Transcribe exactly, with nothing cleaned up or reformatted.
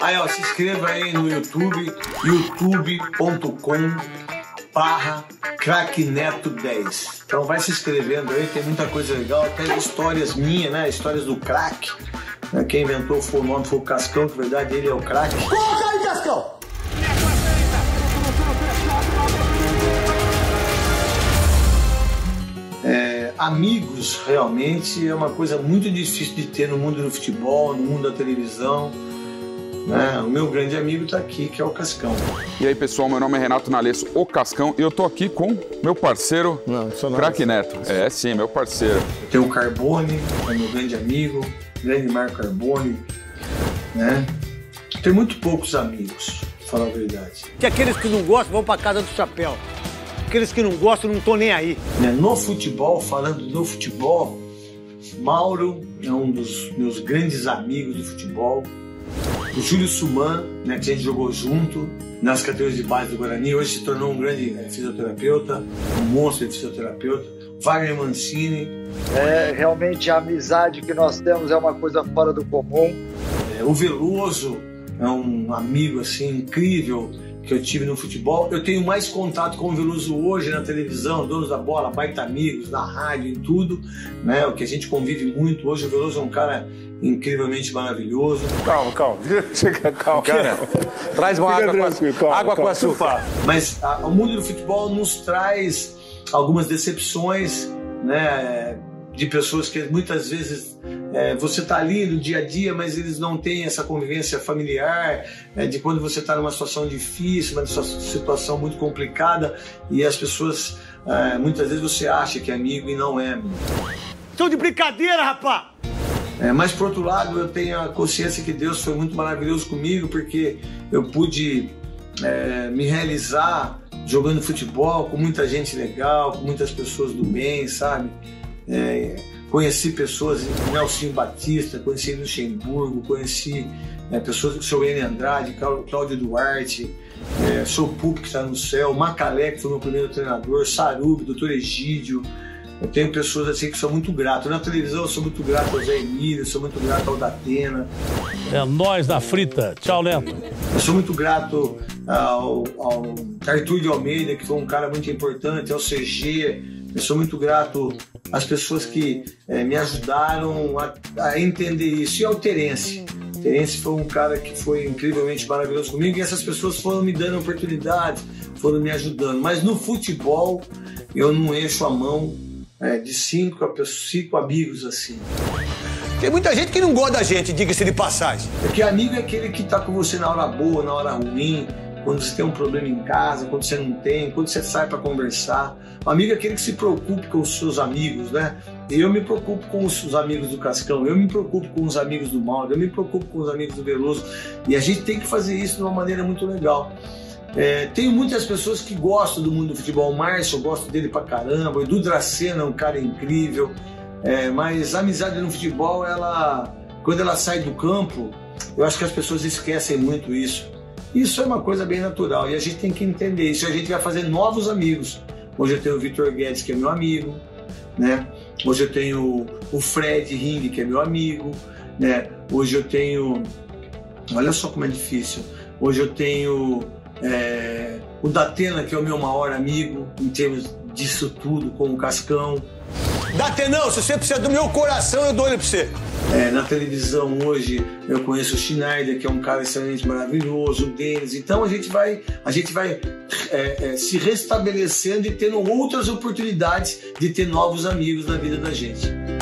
Aí, ó, se inscreva aí no YouTube, youtube ponto com barra Craque Neto dez. Então vai se inscrevendo aí, tem muita coisa legal, até histórias minhas, né? Histórias do craque. Quem inventou foi o nome, foi o Cascão, que na verdade ele é o craque. Coloca aí, Cascão! É, amigos realmente é uma coisa muito difícil de ter no mundo do futebol, no mundo da televisão. É, o meu grande amigo está aqui, que é o Cascão. E aí, pessoal, meu nome é Renato Nalesso, o Cascão, e eu tô aqui com meu parceiro, Craque Neto. É, sim, meu parceiro. Eu tenho o Carbone, é meu grande amigo, grande Mário Carbone, né? Tem muito poucos amigos, pra falar a verdade. Que aqueles que não gostam vão pra casa do chapéu. Aqueles que não gostam não estão nem aí. No futebol, falando do futebol, Mauro é um dos meus grandes amigos de futebol. O Julio Suman, né, que a gente jogou junto nas categorias de base do Guarani, hoje se tornou um grande é, fisioterapeuta, um monstro de fisioterapeuta. Wagner Mancini. É, realmente a amizade que nós temos é uma coisa fora do comum. É, o Velloso é um amigo assim incrível que eu tive no futebol. Eu tenho mais contato com o Velloso hoje na televisão, Donos da Bola, Baita Amigos, na rádio, em tudo, né? O que a gente convive muito hoje. O Velloso é um cara incrivelmente maravilhoso. Calma, calma. calma. Cara, traz uma água com açúcar. Calma, água calma. Com açúcar. Mas a, o mundo do futebol nos traz algumas decepções, né? De pessoas que muitas vezes é, você está ali no dia a dia, mas eles não têm essa convivência familiar, né, de quando você está numa situação difícil, uma situação muito complicada, e as pessoas, é, muitas vezes você acha que é amigo e não é amigo. Tô de brincadeira, rapá! É, mas, por outro lado, eu tenho a consciência que Deus foi muito maravilhoso comigo, porque eu pude é, me realizar jogando futebol com muita gente legal, com muitas pessoas do bem, sabe? É, conheci pessoas, Nelson Batista, conheci Luxemburgo, conheci é, pessoas como o senhor Henrique Andrade, Cláudio Duarte, é, o senhor Pup, que está no céu, Macalé, que foi meu primeiro treinador, Sarub, doutor Egídio. Eu tenho pessoas assim que são muito grato. Na televisão eu sou muito grato ao Zé Emílio, sou muito grato ao Datena. É nós da frita. Tchau, Lento. Eu sou muito grato ao, ao Arthur de Almeida, que foi um cara muito importante, ao C G. Eu sou muito grato às pessoas que é, me ajudaram a, a entender isso. E ao Terence. Terence foi um cara que foi incrivelmente maravilhoso comigo, e essas pessoas foram me dando oportunidades, foram me ajudando. Mas no futebol eu não encho a mão É, de cinco, a cinco amigos, assim. Tem muita gente que não gosta da gente, diga-se de passagem. Porque amigo é aquele que tá com você na hora boa, na hora ruim, quando você tem um problema em casa, quando você não tem, quando você sai para conversar. O amigo é aquele que se preocupa com os seus amigos, né? Eu me preocupo com os amigos do Cascão, eu me preocupo com os amigos do Mauro, eu me preocupo com os amigos do Velloso. E a gente tem que fazer isso de uma maneira muito legal. É, tem muitas pessoas que gostam do mundo do futebol. O Márcio, eu gosto dele pra caramba. O Edu Dracena é um cara incrível. É, mas a amizade no futebol, ela, quando ela sai do campo, eu acho que as pessoas esquecem muito isso. Isso é uma coisa bem natural e a gente tem que entender isso. A gente vai fazer novos amigos. Hoje eu tenho o Vitor Guedes, que é meu amigo, né? Hoje eu tenho o Fred Ring, que é meu amigo, né? Hoje eu tenho... Olha só como é difícil. Hoje eu tenho... É, o Datena, que é o meu maior amigo em termos disso tudo, com o Cascão. Datenão, se você precisa do meu coração, eu dou ele pra você. É, na televisão hoje eu conheço o Schneider, que é um cara excelente, maravilhoso, o Denis. Então a gente vai, a gente vai é, é, se restabelecendo e tendo outras oportunidades de ter novos amigos na vida da gente.